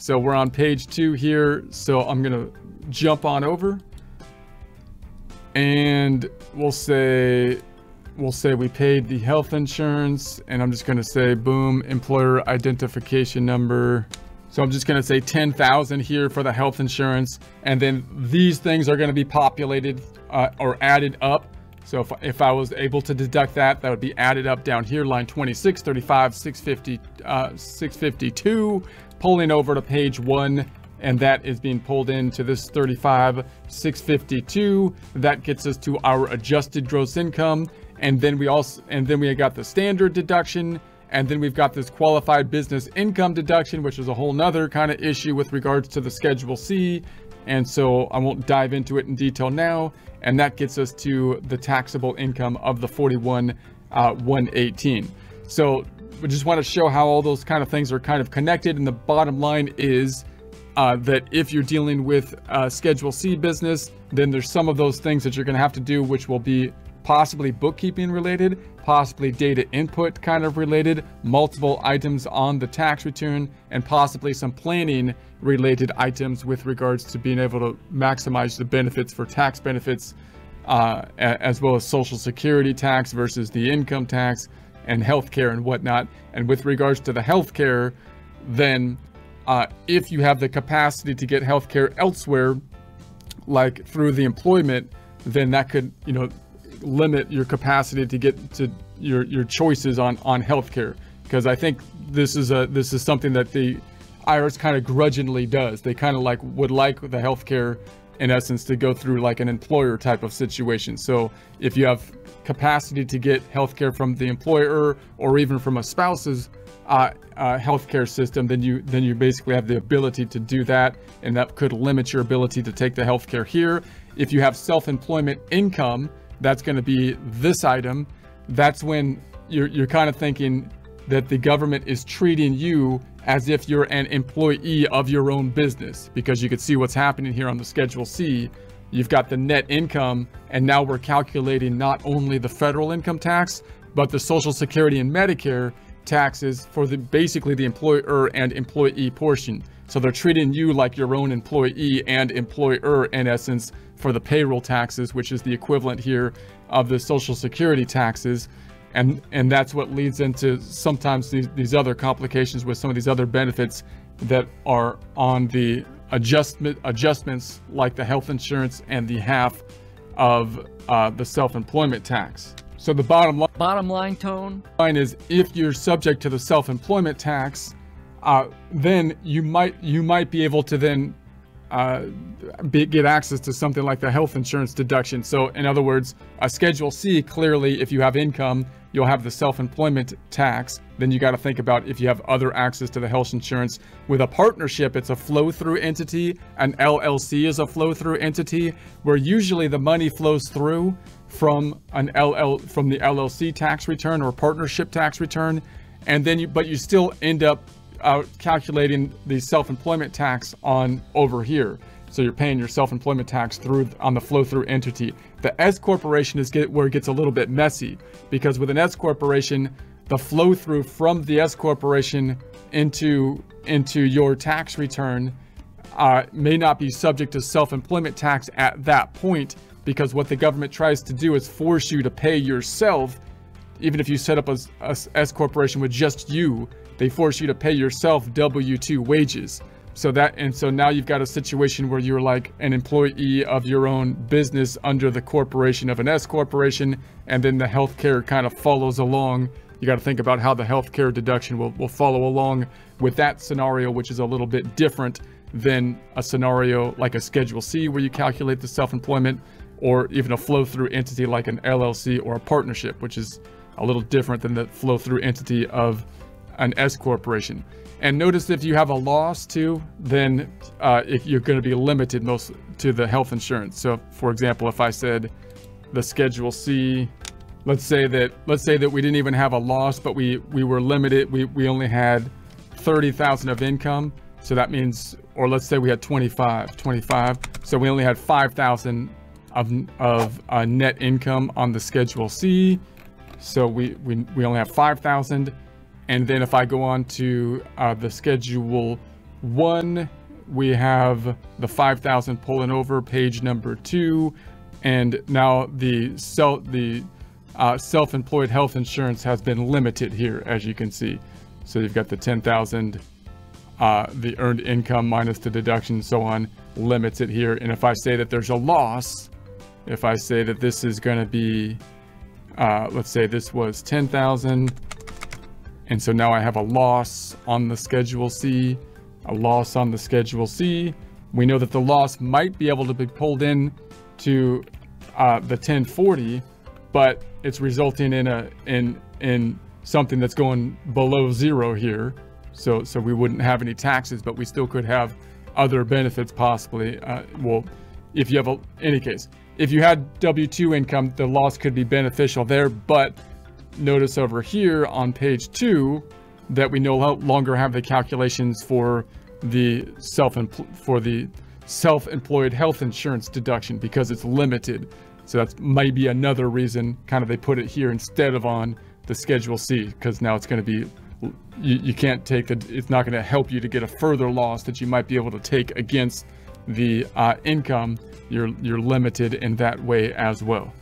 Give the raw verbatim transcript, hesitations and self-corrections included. So we're on page two here. So I'm gonna jump on over and we'll say, we'll say we paid the health insurance, and I'm just gonna say, boom, employer identification number. So I'm just gonna say ten thousand here for the health insurance. And then these things are gonna be populated uh, or added up. So if, if I was able to deduct that, that would be added up down here, line twenty-six, thirty-five, six fifty, uh, six fifty-two, pulling over to page one, and that is being pulled into this thirty-five, six fifty-two. That gets us to our adjusted gross income. And then we also, and then we got the standard deduction. And then we've got this qualified business income deduction, which is a whole nother kind of issue with regards to the Schedule C. And so I won't dive into it in detail now. And that gets us to the taxable income of the forty-one thousand one hundred eighteen. So we just want to show how all those kind of things are kind of connected. And the bottom line is uh, that if you're dealing with uh, Schedule C business, then there's some of those things that you're going to have to do, which will be possibly bookkeeping related, possibly data input kind of related, multiple items on the tax return, and possibly some planning related items with regards to being able to maximize the benefits for tax benefits, uh, as well as Social Security tax versus the income tax and healthcare and whatnot. And with regards to the healthcare, then uh, if you have the capacity to get healthcare elsewhere, like through the employment, then that could, you know, limit your capacity to get to your your choices on on healthcare, because I think this is a this is something that the I R S kind of grudgingly does. They kind of like would like the healthcare in essence to go through like an employer type of situation. So if you have capacity to get healthcare from the employer or even from a spouse's uh, uh, healthcare system, then you then you basically have the ability to do that, and that could limit your ability to take the healthcare here. If you have self-employment income, that's going to be this item. That's when you're, you're kind of thinking that the government is treating you as if you're an employee of your own business, because you could see what's happening here on the Schedule C. You've got the net income, and now we're calculating not only the federal income tax, but the Social Security and Medicare taxes for the basically the employer and employee portion. So they're treating you like your own employee and employer in essence for the payroll taxes, which is the equivalent here of the Social Security taxes. And, and that's what leads into sometimes these, these other complications with some of these other benefits that are on the adjustment adjustments, like the health insurance and the half of uh, the self-employment tax. So the bottom, li bottom line tone line is if you're subject to the self-employment tax, Uh, then you might you might be able to then uh, be, get access to something like the health insurance deduction. So in other words, a Schedule C, clearly if you have income, you'll have the self-employment tax. Then you got to think about if you have other access to the health insurance. With a partnership, it's a flow-through entity. An L L C is a flow-through entity where usually the money flows through from an L L from the L L C tax return or partnership tax return, and then you but you still end up out calculating the self-employment tax on over here. So you're paying your self-employment tax through on the flow-through entity. The S corporation is get, where it gets a little bit messy, because with an S corporation, the flow-through from the S corporation into into your tax return uh, may not be subject to self-employment tax at that point, because what the government tries to do is force you to pay yourself. Even if you set up a, a S corporation with just you, they force you to pay yourself W two wages. So that, and so now you've got a situation where you're like an employee of your own business under the corporation of an S corporation, and then the healthcare kind of follows along. You got to think about how the healthcare deduction will, will follow along with that scenario, which is a little bit different than a scenario like a Schedule C where you calculate the self-employment, or even a flow-through entity like an L L C or a partnership, which is a little different than the flow-through entity of an S corporation. And notice if you have a loss too, then uh, if you're going to be limited most to the health insurance. So for example, if I said the Schedule C, let's say that let's say that we didn't even have a loss, but we we were limited. We we only had thirty thousand of income. So that means, or let's say we had twenty-five, twenty-five. So we only had five thousand of of uh, net income on the Schedule C. So we we we only have five thousand. And then if I go on to uh, the Schedule one, we have the five thousand pulling over, page number two, and now the self the uh, self-employed health insurance has been limited here, as you can see. So you've got the ten thousand, uh, the earned income minus the deduction and so on, limits it here. And if I say that there's a loss, if I say that this is going to be, uh, let's say this was ten thousand, and so now I have a loss on the Schedule C, a loss on the Schedule C. We know that the loss might be able to be pulled in to uh, the ten forty, but it's resulting in a in in something that's going below zero here. So so we wouldn't have any taxes, but we still could have other benefits possibly. Uh, well, if you have a any case, if you had W two income, the loss could be beneficial there, but notice over here on page two that we no longer have the calculations for the self for the self-employed health insurance deduction because it's limited. So that's maybe another reason kind of they put it here instead of on the Schedule C, because now it's going to be you, you can't take the it's not going to help you to get a further loss that you might be able to take against the uh, income. You're you're limited in that way as well.